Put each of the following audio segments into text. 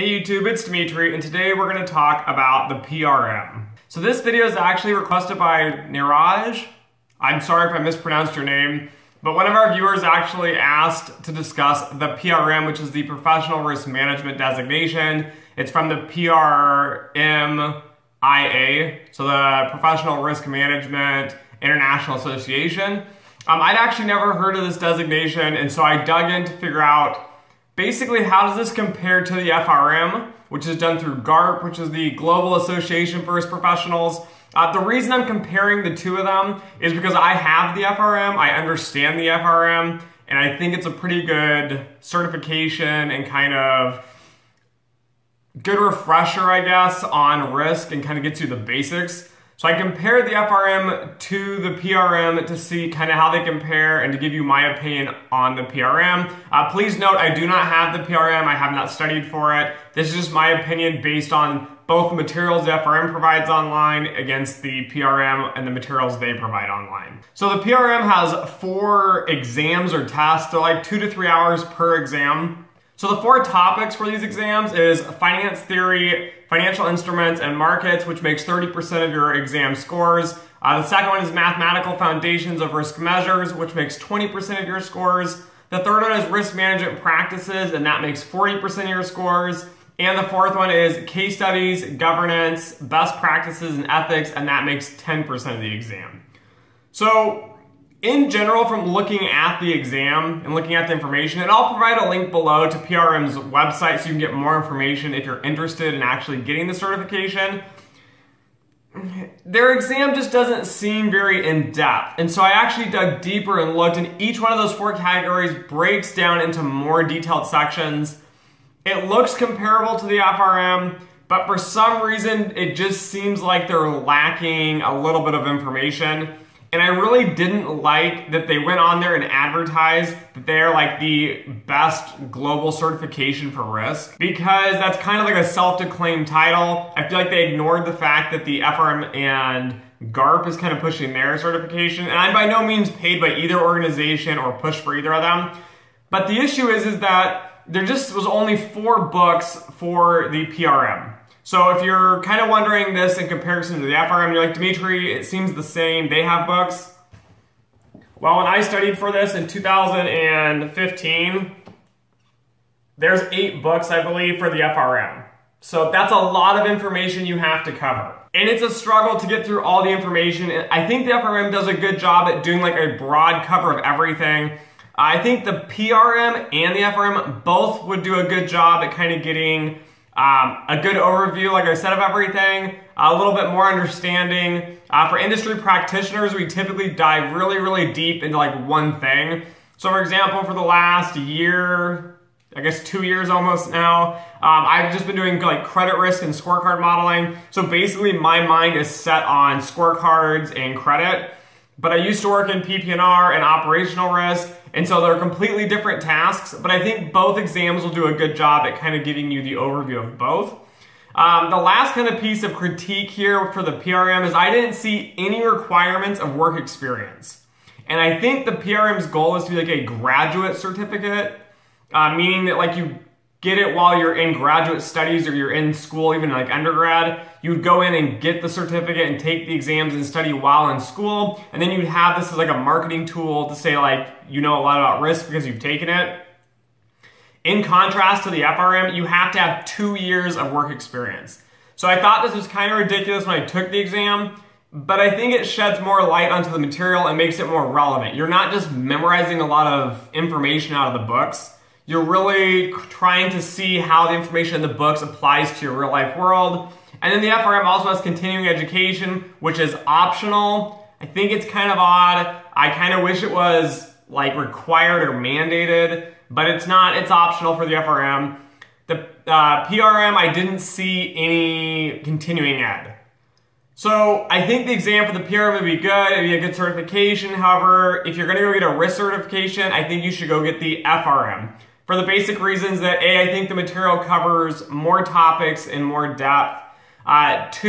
Hey YouTube, it's Dimitri, and today we're going to talk about the PRM. So this video is actually requested by Niraj. I'm sorry if I mispronounced your name, but one of our viewers actually asked to discuss the PRM, which is the Professional Risk Management Designation. It's from the PRMIA, so the Professional Risk Management International Association. I'd actually never heard of this designation, and so I dug in to figure out basically, how does this compare to the FRM, which is done through GARP, which is the Global Association for Risk Professionals? The reason I'm comparing the two of them is because I have the FRM, I understand the FRM, and I think it's a pretty good certification and kind of good refresher, I guess, on risk and kind of gets you the basics. So I compared the FRM to the PRM to see kind of how they compare and to give you my opinion on the PRM. Please note, I do not have the PRM. I have not studied for it. This is just my opinion based on both the materials the FRM provides online against the PRM and the materials they provide online. So the PRM has 4 exams or tests. They're like 2 to 3 hours per exam. So the 4 topics for these exams is finance theory, financial instruments, and markets, which makes 30% of your exam scores. The second one is mathematical foundations of risk measures, which makes 20% of your scores. The third one is risk management practices, and that makes 40% of your scores. And the fourth one is case studies, governance, best practices, and ethics, and that makes 10% of the exam. So in general, from looking at the exam and looking at the information, and I'll provide a link below to PRM's website so you can get more information if you're interested in actually getting the certification. Their exam just doesn't seem very in-depth, and so I actually dug deeper and looked, and each one of those 4 categories breaks down into more detailed sections. It looks comparable to the FRM, but for some reason, it just seems like they're lacking a little bit of information. And I really didn't like that they went on there and advertised that they're like the best global certification for risk, because that's kind of like a self-declaimed title. I feel like they ignored the fact that the FRM and GARP is kind of pushing their certification. And I'm by no means paid by either organization or push for either of them. But the issue is that there just was only 4 books for the PRM. So if you're kind of wondering this in comparison to the FRM, you're like, Dimitri, it seems the same, they have books. Well, when I studied for this in 2015, there's 8 books, I believe, for the FRM. So that's a lot of information you have to cover. And it's a struggle to get through all the information. I think the FRM does a good job at doing like a broad cover of everything. I think the PRM and the FRM both would do a good job at kind of getting a good overview, like I said, of everything, a little bit more understanding. For industry practitioners, we typically dive really deep into like one thing. So for example, for the last year, I guess 2 years almost now, I've just been doing like credit risk and scorecard modeling. So basically my mind is set on scorecards and credit, but I used to work in PPNR and operational risk, and so they're completely different tasks, but I think both exams will do a good job at kind of giving you the overview of both. The last kind of piece of critique here for the PRM is I didn't see any requirements of work experience. And I think the PRM's goal is to be like a graduate certificate, meaning that like you get it while you're in graduate studies or you're in school, even like undergrad. You'd go in and get the certificate and take the exams and study while in school. And then you'd have this as like a marketing tool to say like, you know a lot about risk because you've taken it. In contrast to the FRM, you have to have 2 years of work experience. So I thought this was kind of ridiculous when I took the exam, but I think it sheds more light onto the material and makes it more relevant. You're not just memorizing a lot of information out of the books. You're really trying to see how the information in the books applies to your real life world. And then the FRM also has continuing education, which is optional. I think it's kind of odd. I kind of wish it was like required or mandated, but it's not. It's optional for the FRM. The PRM, I didn't see any continuing ed. So I think the exam for the PRM would be good. It'd be a good certification. However, if you're gonna go get a risk certification, I think you should go get the FRM. For the basic reasons that A, I think the material covers more topics in more depth. 2,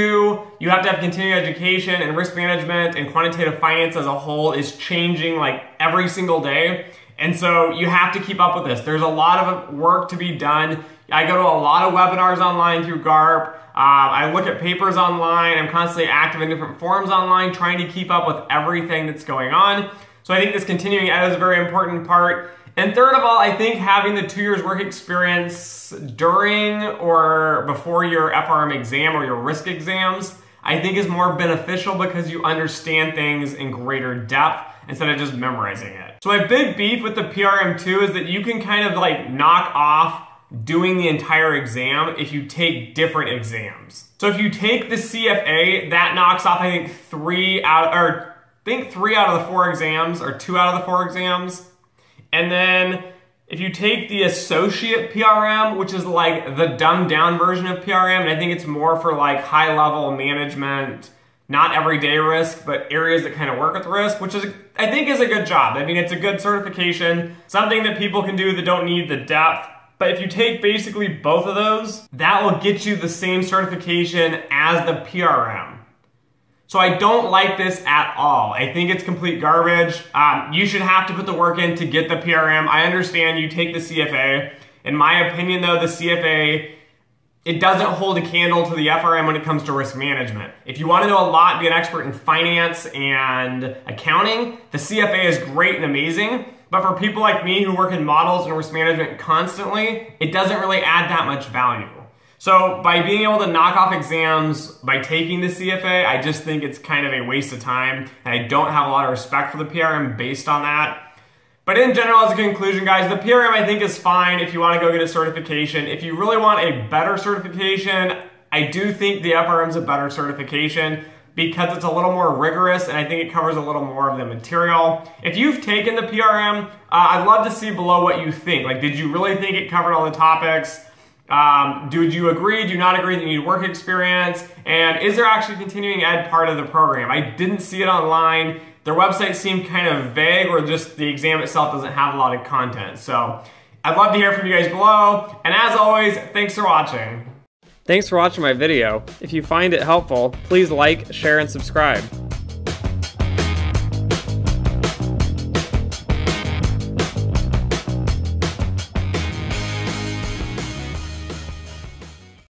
you have to have continuing education, and risk management and quantitative finance as a whole is changing like every single day. And so you have to keep up with this. There's a lot of work to be done. I go to a lot of webinars online through GARP. I look at papers online. I'm constantly active in different forums online, trying to keep up with everything that's going on. So I think this continuing ed is a very important part. And third of all, I think having the 2 years work experience during or before your FRM exam or your risk exams, I think is more beneficial because you understand things in greater depth instead of just memorizing it. So my big beef with the PRM2 is that you can kind of like knock off doing the entire exam if you take different exams. So if you take the CFA, that knocks off, I think, three out of the four exams or two out of the four exams. And then if you take the associate PRM, which is like the dumbed down version of PRM, and I think it's more for like high level management, not everyday risk, but areas that kind of work with risk, which is, I think, is a good job. I mean, it's a good certification, something that people can do that don't need the depth. But if you take basically both of those, that will get you the same certification as the PRM. So I don't like this at all. I think it's complete garbage. You should have to put the work in to get the PRM. I understand you take the CFA. In my opinion, though, the CFA, it doesn't hold a candle to the FRM when it comes to risk management. If you want to know a lot, be an expert in finance and accounting, the CFA is great and amazing. But for people like me who work in models and risk management constantly, it doesn't really add that much value. So by being able to knock off exams by taking the CFA, I just think it's kind of a waste of time, and I don't have a lot of respect for the PRM based on that. But in general, as a conclusion, guys, the PRM I think is fine if you want to go get a certification. If you really want a better certification, I do think the FRM is a better certification, because it's a little more rigorous and I think it covers a little more of the material. If you've taken the PRM, I'd love to see below what you think. Like, did you really think it covered all the topics? Did you agree? Do you not agree that you need work experience? And is there actually continuing ed part of the program? I didn't see it online. Their website seemed kind of vague, or just the exam itself doesn't have a lot of content. So I'd love to hear from you guys below. And as always, thanks for watching. Thanks for watching my video. If you find it helpful, please like, share, and subscribe.